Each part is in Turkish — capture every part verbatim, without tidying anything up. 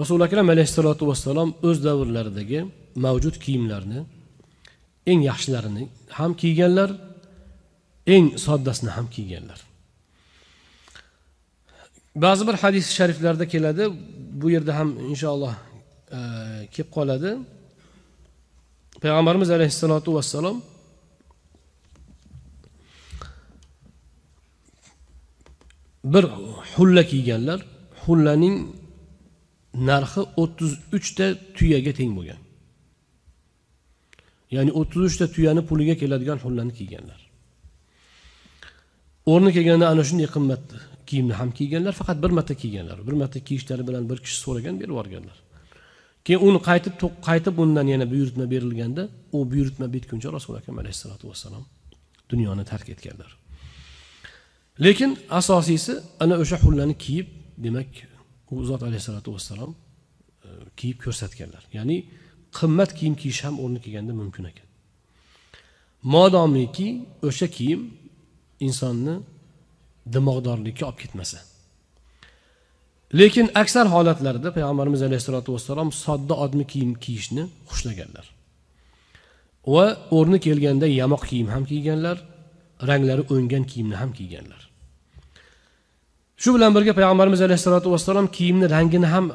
Rasululloh akram alayhissalatu vassalom o'z davrlaridagi mavjud kiyimlarni eng yaxshilarini ham kiyganlar, eng soddasini ham kiyganlar. Ba'zi bir hadis shariflarda keladi, bu yerda ham inshaalloh kelib qoladi. Peygamberimiz alayhissalatu vassalom bir hulla kiyganlar, hullaning narxi o'ttiz uch ta tuyaga teng bo'lgan. Ya'ni o'ttiz uch ta tuyani puliga keladigan hullani kiyganlar. O'rni kelganda ana shunday qimmatli kiyimni ham kiyganlar, faqat bir marta kiyganlar. Bir marta kiyishlari bilan bir kishi so'ragan, berib o'rganlar. Keyin uni qaytib qaytib undan yana buyurtma berilganda, u buyurtma bitguncha Rasululloh akram alayhissalatu vassalom dunyoni tark etganlar. Lekin asosiysi ana o'sha hullani kiyib, demak u zot alayhissalatu vassalom e, kiyib ko'rsatganlar. Ya'ni qimmat kiyim kiyish ham o'rni kelganda mumkin ekan. Modomiki o'sha kiyim insonni dimoqdorlikka olib ketmasa. Lekin aksar holatlarda Peygamberimiz alayhissalatu vassalom sodda odmi kiyim kiyishni xushlaganlar. Va o'rni kelganda yamoq kiyim ham kiyganlar, ranglari o'ngan kiyimni ham kiyganlar. Shu bilan birga Peygamberimiz aleyhissalatu vesselam kiyimni rangini ham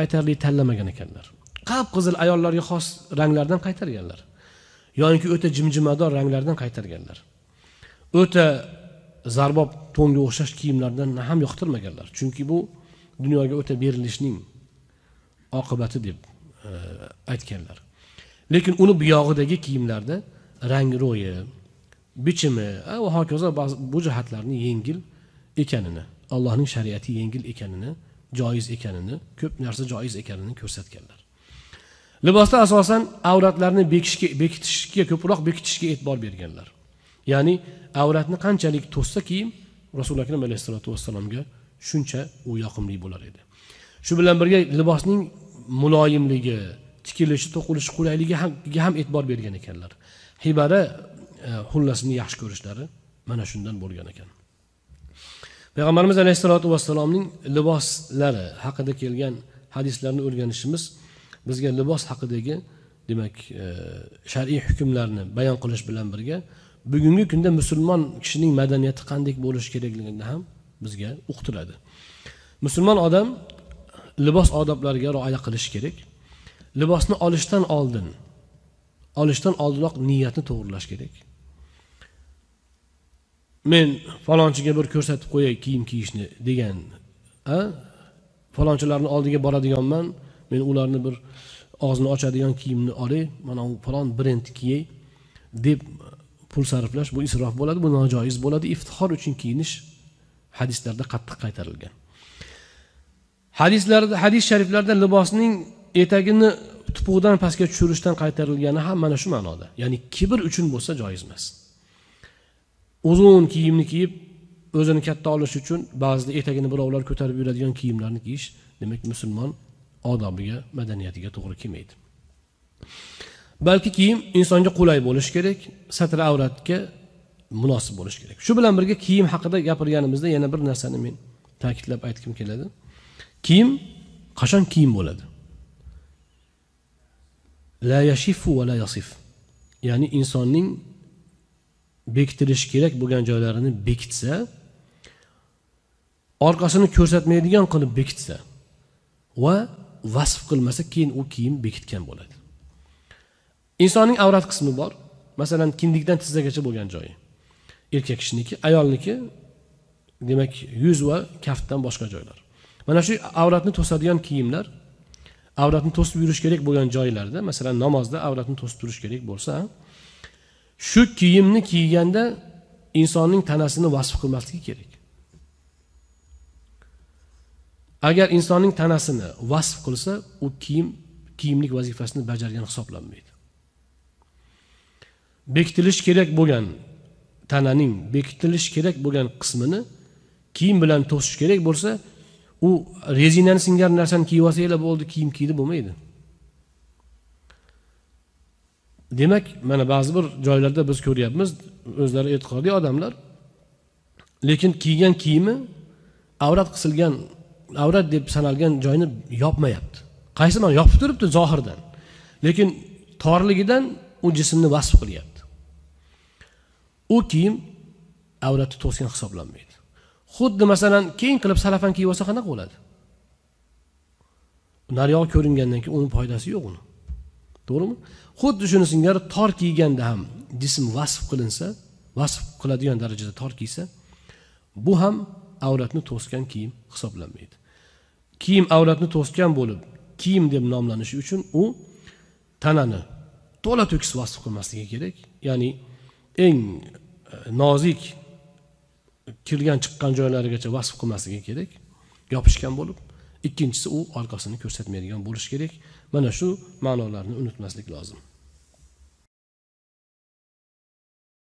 aytarli tanlamagan ekanlar. Qap qizil ayollarga xos ranglardan qaytarganlar. Yo'inki o'ta jimjimador ranglardan qaytarganlar. O'ta zarbob to'nga o'xshash kiyimlardan ham yoqtirmaganlar. Chunki bu dunyoga o'ta berilishning oqibati deb e, aytganlar. Lekin uni bu yog'idagi kiyimlarda rang-ro'yi, bichimi va hokazo bu jihatlarni yengil ekanini, Allohning shariati yengil ekanini, joiz ekanini, ko'p narsa joiz ekanini ko'rsatganlar. Libosda asosan avratlarni bekishga, bekitishga ko'proq bekitishga e'tibor berganlar. Ya'ni avratni qanchalik to'ssa kiyim Rasululloh akram alayhissalatu vassalomga shuncha u yoqimli bo'lar edi. Shu bilan birga libosning muloyimligi, tikilishi, to'qilishi qulayligi ham ham e'tibor bergan ekanlar. Hibara xullasini yaxshi ko'rishlari mana shundan bo'lgan ekan. Peygamberimiz aleyhissalatu vesselam'ın libosları hakkında kelgan hadislerini o'rganishimiz bizga libos haqidagi demek e, shar'iy hukmlarni bayon qilish bilan birga bugungi kunda musulmon kishining madaniyati qanday bo'lishi kerakligini ham bizga uqtiradi. Musulmon odam libos odoblariga rioya qilish kerak. Libosni olishdan oldin olishdan oldinoq niyatni to'g'rilash kerak. Men falonchiga bir ko'rsatib qo'yay kiyim kiyishni degan, a falonchilarning oldiga boradiganman, men ularni bir og'zini ochadigan kiyimni olay, mana u falon brend kiyay deb pul sarflash bu isrof bo'ladi, bu nojoiz bo'ladi. Iftixor uchun kiyinish hadislarda qattiq qaytarilgan. Hadislarda, hadis shariflarda libosning etagini tupuqdan pastga tushirishdan qaytarilgani ham mana shu ma'noda. Ya'ni kibr uchun bo'lsa joiz emas. Uzun kiyimni kiyib o'zini katta olish uchun ba'zida etagini birovlar ko'tarib yuradigan kiyimlarni kiyish demak musulmon odobiga, madaniyatiga to'g'ri kelmaydi. Balki kiyim insonga qulay bo'lish kerak, satr avratga munosib bo'lish kerak. Shu bilan birga kiyim haqida gapirganimizda yana bir narsani men ta'kidlab aytkim keladi. Kiyim qachon kiyim bo'ladi? La yashifu va la yasif. Ya'ni insonning bektirish kerak bo'lgan joylarini bekitsa, orqasini ko'rsatmaydigan qilib bekitsa va vasf qilmasa, keyin u kiyim bekitgan bo'ladi. Insonning avrat qismi bor. Masalan, kindikdan tizzagacha bo'lgan joyi erkak kishiniki, ayolniki demak yuz va kaftdan boshqa joylar. Mana shu avratni to'sadigan kiyimlar, avratni to'sib yurish kerak bo'lgan joylarda, masalan namozda avratni to'sib turish kerak bo'lsa, shu kiyimni kiyganda insonning tanasini vasf qilmasligi kerak. Agar insonning tanasini vasf qilsa, u kiyim kiyimlik vazifasini bajargan hisoblanmaydi. Bekitilish kerak bo'lgan tananing bekitilish kerak bo'lgan qismini kiyim bilan to'sish kerak bo'lsa, u rezinani singan narsani kiyib olsanglar bo'ldi, kiyim kiydi bo'lmaydi. Demak, mana ba'zi bir joylarda biz ko'ryapmiz, o'zlari e'tiqodli odamlar lekin kiygan kiyimi avrat qisilgan avrat deb sanalgan joyini yopmayapti. Qaysi man yopib turibdi zohirdan. Lekin torligidan u jismni vasf qilyapti. U kiyim avratni to'sgan hisoblanmaydi. Xuddi masalan keng qilib salafan kiyib olsa qanaqa bo'ladi? Naryoq ko'ringandan keyin uning foydasi yo'q uni. To'g'rimi? Xuddi shuni singari tor kiyganda ham jism vasf qilinsa, vasf qiladigan darajada tor kiysa, bu ham avratni to'sgan kiyim hisoblanmaydi. Kiyim avratni to'sgan bo'lib, kiyim deb nomlanishi uchun u tanani to'la to'kis vasf qilmasligi kerak. Ya'ni eng nozik kirgan chiqqan joylarigacha vasf qilmasligi kerak, yopishgan bo'lib. İkincisi o arkasını göstermeydigan bo'lish kerak. Mana shu ma'nolarni unutmaslik lozim.